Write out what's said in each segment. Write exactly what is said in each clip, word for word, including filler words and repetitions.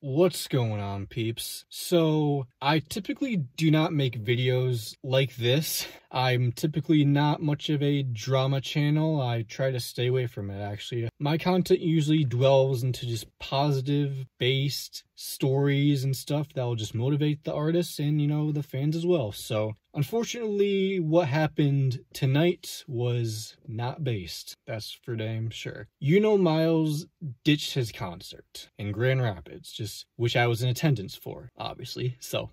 What's going on, peeps? So I typically do not make videos like this. I'm typically not much of a drama channel. I try to stay away from it, actually. My content usually dwells into just positive-based stories and stuff that will just motivate the artists and, you know, the fans as well. So unfortunately, what happened tonight was not based. That's for damn sure. Yuno Miles ditched his concert in Grand Rapids, just which I was in attendance for, obviously. So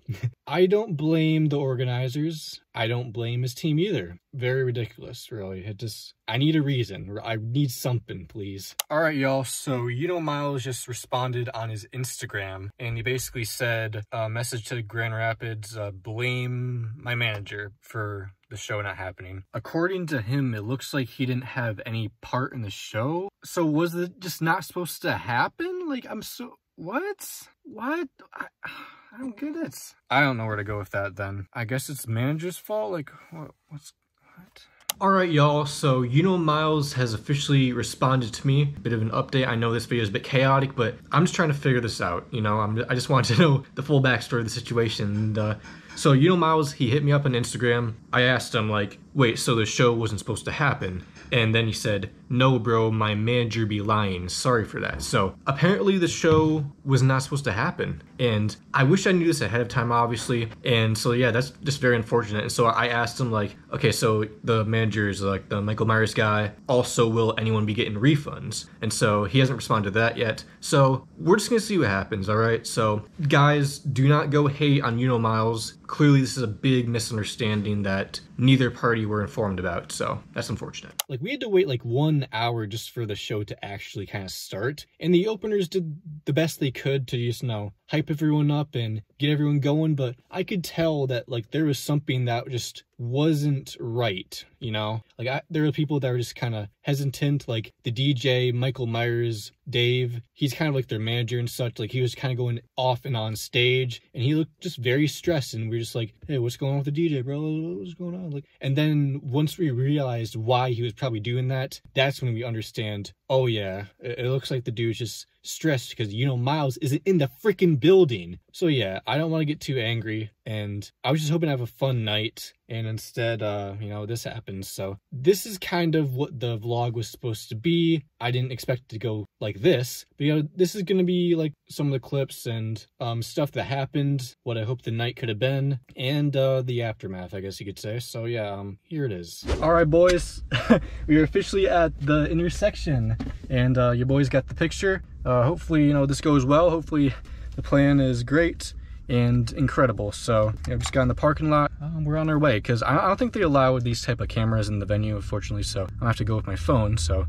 I don't blame the organizers. I don't blame his team either. Very ridiculous, really. It just, I need a reason. I need something, please. All right, y'all. So Yuno Miles just responded on his Instagram, and he basically said a message to Grand Rapids, uh, blame my manager for the show not happening. According to him, it looks like he didn't have any part in the show. So was it just not supposed to happen? Like, I'm so... What? What? I, I don't get it. I don't know where to go with that then. I guess it's manager's fault? Like, what? What's... What? Alright y'all, so Yuno Miles has officially responded to me. Bit of an update. I know this video is a bit chaotic, but I'm just trying to figure this out, you know? I'm, I just wanted to know the full backstory of the situation. And, uh, so Yuno Miles, he hit me up on Instagram. I asked him, like, wait, so the show wasn't supposed to happen? And then he said, no bro, my manager be lying. Sorry for that. So apparently the show was not supposed to happen. And I wish I knew this ahead of time, obviously. And so yeah, that's just very unfortunate. And so I asked him, like, okay, so the manager Managers, like the Michael Myers guy, also will anyone be getting refunds? And so he hasn't responded to that yet. So we're just gonna see what happens, all right? So guys, do not go hate on Yuno Miles. Clearly this is a big misunderstanding that neither party were informed about, so that's unfortunate. Like, we had to wait like one hour just for the show to actually kind of start, and the openers did the best they could to just, you know, hype everyone up and get everyone going, but I could tell that, like, there was something that just wasn't right, you know? Like, I, there were people that were just kind of hesitant, like the D J, Michael Myers, Dave, he's kind of like their manager and such, like he was kind of going off and on stage, and he looked just very stressed, and we were just like, hey, what's going on with the D J, bro? What's going on? Like, and then once we realized why he was probably doing that, that's when we understand, oh yeah, it, it looks like the dude's just stressed because, you know, Miles isn't in the freaking building. So yeah, I don't want to get too angry, and I was just hoping to have a fun night, and instead, uh, you know, this happens. So this is kind of what the vlog was supposed to be. I didn't expect it to go like this, but you know, this is going to be like some of the clips and um, stuff that happened, what I hope the night could have been, and uh, the aftermath, I guess you could say. So yeah, um, here it is. All right, boys, we are officially at the intersection, and uh, your boys got the picture. Uh, hopefully, you know, this goes well. Hopefully the plan is great and incredible. So yeah, we just got in the parking lot. Um, we're on our way, because I don't think they allow these type of cameras in the venue, unfortunately. So I'm gonna have to go with my phone. So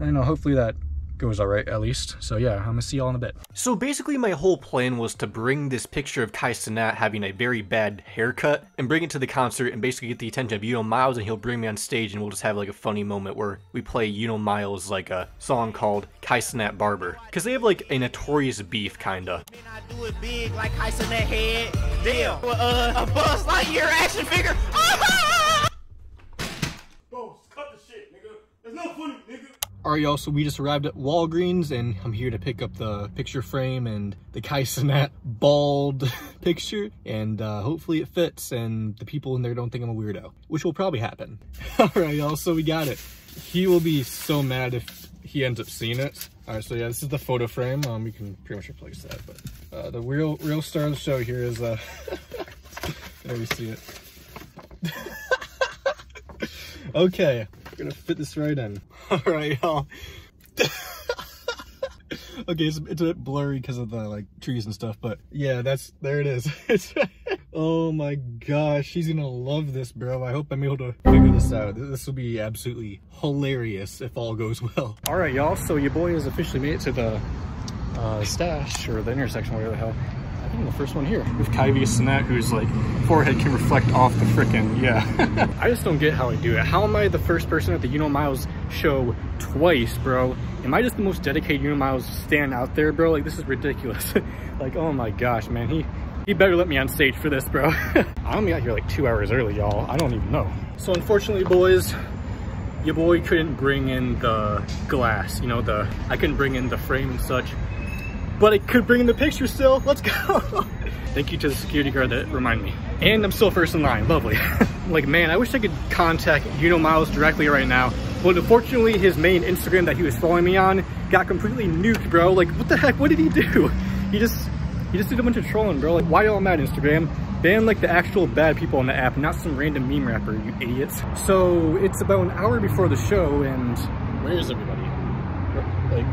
I don't know, hopefully that goes all right, at least. So yeah, I'm gonna see y'all in a bit. So basically my whole plan was to bring this picture of Kai Cenat having a very bad haircut and bring it to the concert and basically get the attention of Yuno Miles, and he'll bring me on stage and we'll just have like a funny moment where we play Yuno Miles like a song called Kai Cenat Barber, because they have like a notorious beef kinda. Can I do it big like Kai Cenat head? Damn, uh, a Buzz Lightyear action figure. Bro, cut the shit, nigga. It's not funny, nigga. Alright y'all, so we just arrived at Walgreens, and I'm here to pick up the picture frame and the Kai Cenat bald picture, and uh, hopefully it fits and the people in there don't think I'm a weirdo, which will probably happen. Alright y'all, so we got it. He will be so mad if he ends up seeing it. Alright, so yeah, this is the photo frame. Um, we can pretty much replace that, but uh, the real real star of the show here is, uh, there you see it. Okay. We're gonna fit this right in. All right, y'all. Okay, it's, it's a bit blurry because of the like trees and stuff, but yeah, that's, there it is. It's, oh my gosh, she's gonna love this, bro. I hope I'm able to figure this out. This will be absolutely hilarious if all goes well. All right, y'all. So your boy has officially made it to the uh, stash, or the intersection, whatever the hell. I think I'm the first one here with Kai Cenat, who's like forehead can reflect off the frickin', yeah. I just don't get how I do it. How am I the first person at the Yuno Miles show twice, bro? Am I just the most dedicated Yuno Miles stand out there, bro? Like, this is ridiculous. Like, oh my gosh, man. He he better let me on stage for this, bro. I only got here like two hours early, y'all. I don't even know. So unfortunately, boys, your boy couldn't bring in the glass, you know, the, I couldn't bring in the frame and such. but I could bring in the picture still. Let's go. Thank you to the security guard that reminded me. And I'm still first in line, lovely. Like, man, I wish I could contact Yuno Miles directly right now. But unfortunately, his main Instagram that he was following me on got completely nuked, bro. Like, what the heck, what did he do? He just, he just did a bunch of trolling, bro. Like, why y'all mad, Instagram? Ban like the actual bad people on the app, not some random meme rapper, you idiots. So it's about an hour before the show and where is everybody? Like,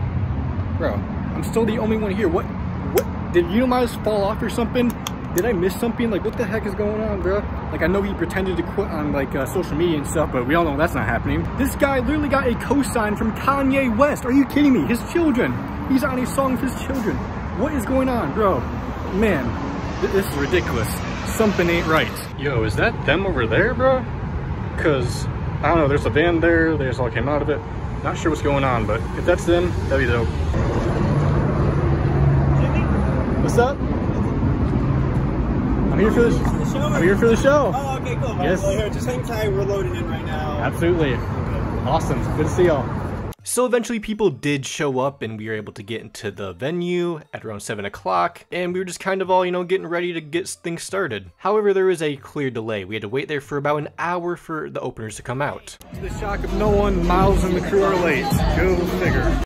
bro, I'm still the only one here. What, what, did Yuno Miles fall off or something? Did I miss something? Like, what the heck is going on, bro? Like, I know he pretended to quit on like uh, social media and stuff, but we all know that's not happening. This guy literally got a cosign from Kanye West. Are you kidding me? His children. He's on a song with his children. What is going on, bro? Man, th this is ridiculous. Something ain't right. Yo, is that them over there, bro? Cause I don't know, there's a van there. They just all came out of it. Not sure what's going on, but if that's them, that'd be dope. What's up? I'm here for the, the show. I'm here for the show. Oh, okay, cool. Yes. Well, here, just hang tight. We're loading in right now. Absolutely. Awesome. Good to see y'all. So eventually people did show up and we were able to get into the venue at around seven o'clock and we were just kind of all, you know, getting ready to get things started. However, there was a clear delay. We had to wait there for about an hour for the openers to come out. To the shock of no one, Miles and the crew are late. Go figure.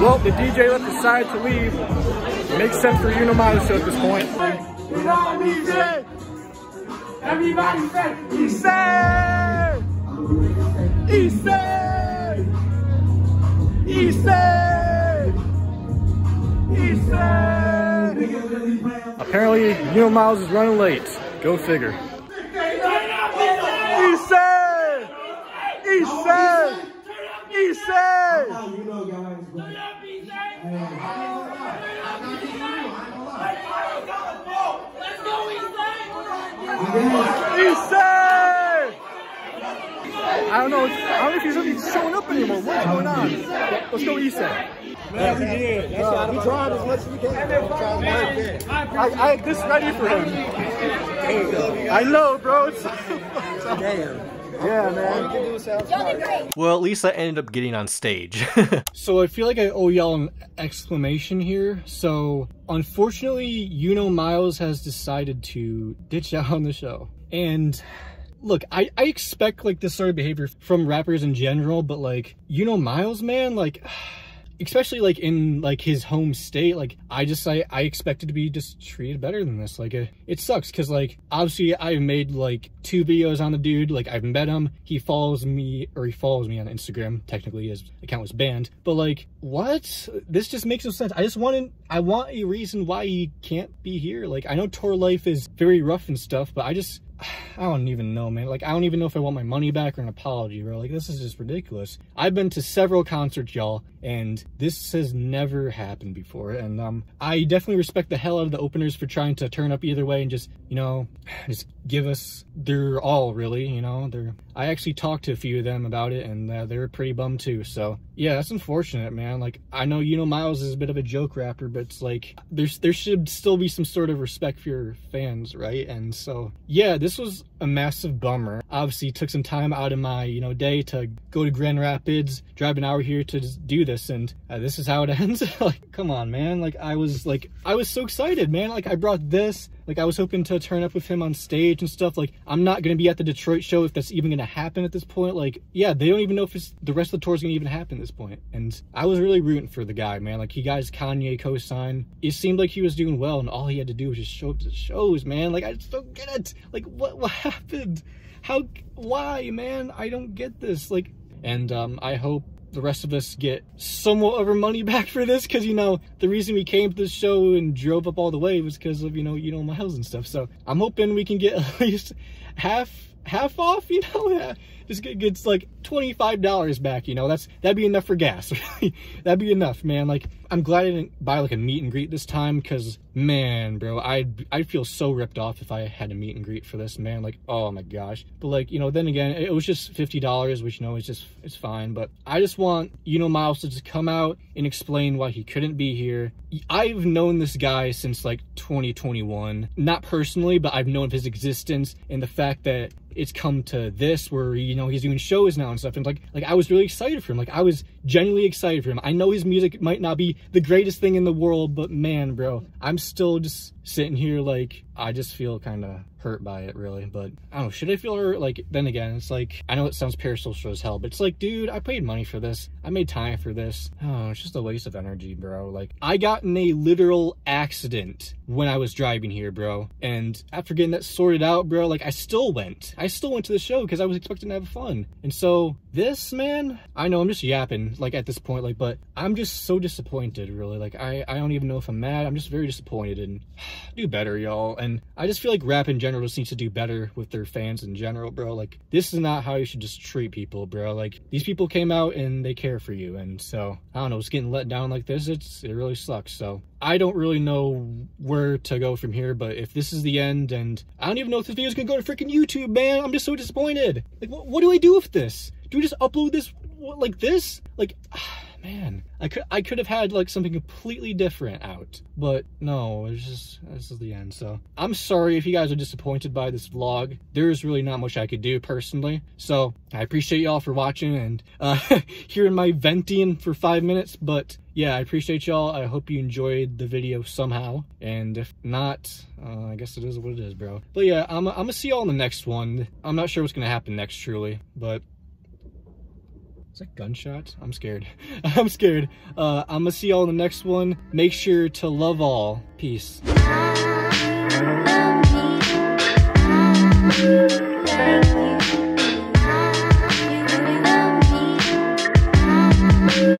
Well, the D J left the side to leave. Makes sense for Yuno Miles at this point. You know what he said? Everybody said, he said! He said! He said! He said! Apparently, Yuno Miles is running late. Go figure. He said! He said! He said! You know, guys, but he said! I don't know. I don't know if he's really showing up anymore. What's going on? Let's go, E-Said. Man, we did. Uh, we tried as much as we can. I had this ready for him. I know, bro. It's so damn. Yeah, man. Well, at least I ended up getting on stage. So I feel like I owe y'all an exclamation here. So unfortunately, Yuno Miles has decided to ditch out on the show. And look, I, I expect like this sort of behavior from rappers in general, but like Yuno Miles, man, like especially like in like his home state, like I just, I, I expected to be just treated better than this. Like it, it sucks. Cause like, obviously I've made like two videos on the dude. Like I've met him. He follows me or he follows me on Instagram. Technically his account was banned, but like what? This just makes no sense. I just wanted, I want a reason why he can't be here. Like I know tour life is very rough and stuff, but I just, I don't even know, man. Like, I don't even know if I want my money back or an apology, bro. Like, this is just ridiculous. I've been to several concerts, y'all, and this has never happened before. And um, I definitely respect the hell out of the openers for trying to turn up either way and just, you know, just give us their all, really, you know. They're, I actually talked to a few of them about it, and uh, they were pretty bummed, too. So, yeah, that's unfortunate, man. Like, I know Yuno Miles is a bit of a joke rapper, but it's like, there's, there should still be some sort of respect for your fans, right? And so, yeah, this This was a massive bummer. Obviously took some time out of my, you know, day to go to Grand Rapids, drive an hour here to just do this, and uh, this is how it ends. Like, come on, man. Like, I was like, I was so excited, man. Like, I brought this. Like, I was hoping to turn up with him on stage and stuff. Like, I'm not going to be at the Detroit show if that's even going to happen at this point. Like, yeah, they don't even know if it's, the rest of the tour is going to even happen at this point. And I was really rooting for the guy, man. Like, he got his Kanye cosign. It seemed like he was doing well, and all he had to do was just show up to shows, man. Like, I just don't get it. Like, what, what happened? How, why, man? I don't get this. Like, and um, I hope the rest of us get somewhat of our money back for this, because you know the reason we came to this show and drove up all the way was because of you know you know Miles and stuff. So I'm hoping we can get at least half half off, you know. Yeah, just gets like twenty-five dollars back, you know, that's, that'd be enough for gas. That'd be enough, man. Like, I'm glad I didn't buy like a meet and greet this time, cause man, bro, I'd, I'd feel so ripped off if I had a meet and greet for this, man. Like, oh my gosh. But like, you know, then again, it was just fifty dollars, which, you know, is just, it's fine. But I just want, you know, Miles to just come out and explain why he couldn't be here. I've known this guy since like twenty twenty-one, not personally, but I've known of his existence and the fact that it's come to this where, you know, he's doing shows now and stuff. And like, like I was really excited for him. Like I was genuinely excited for him. I know his music might not be the greatest thing in the world, but man, bro, I'm still just sitting here. Like, I just feel kind of hurt by it, really. But I don't know, should I feel hurt? Like, then again, it's like, I know it sounds parasocial as hell, but it's like, dude, I paid money for this. I made time for this. Oh, it's just a waste of energy, bro. Like, I got in a literal accident when I was driving here, bro. And after getting that sorted out, bro, like, I still went. I still went to the show because I was expecting to have fun. And so this, man, I know I'm just yapping, like, at this point, like, but I'm just so disappointed, really. Like, I, I don't even know if I'm mad. I'm just very disappointed and do better, y'all. And I just feel like rap in general just needs to do better with their fans in general, bro. Like, this is not how you should just treat people, bro. Like, these people came out and they care for you, and so I don't know, it's getting let down like this, it's it really sucks. So I don't really know where to go from here, but if this is the end, and I don't even know if this video is gonna go to freaking YouTube, man. I'm just so disappointed. Like, what, what do I do with this? Do we just upload this what, like this like man, I could I could have had like something completely different out, but no, it's just, this is the end. So I'm sorry if you guys are disappointed by this vlog. There's really not much I could do personally. So I appreciate y'all for watching and uh, hearing my venting for five minutes. But yeah, I appreciate y'all. I hope you enjoyed the video somehow. And if not, uh, I guess it is what it is, bro. But yeah, I'm, I'm gonna see y'all in the next one. I'm not sure what's gonna happen next, truly, but. Is that gunshots? I'm scared. I'm scared. Uh, I'm gonna see y'all in the next one. Make sure to love all. Peace.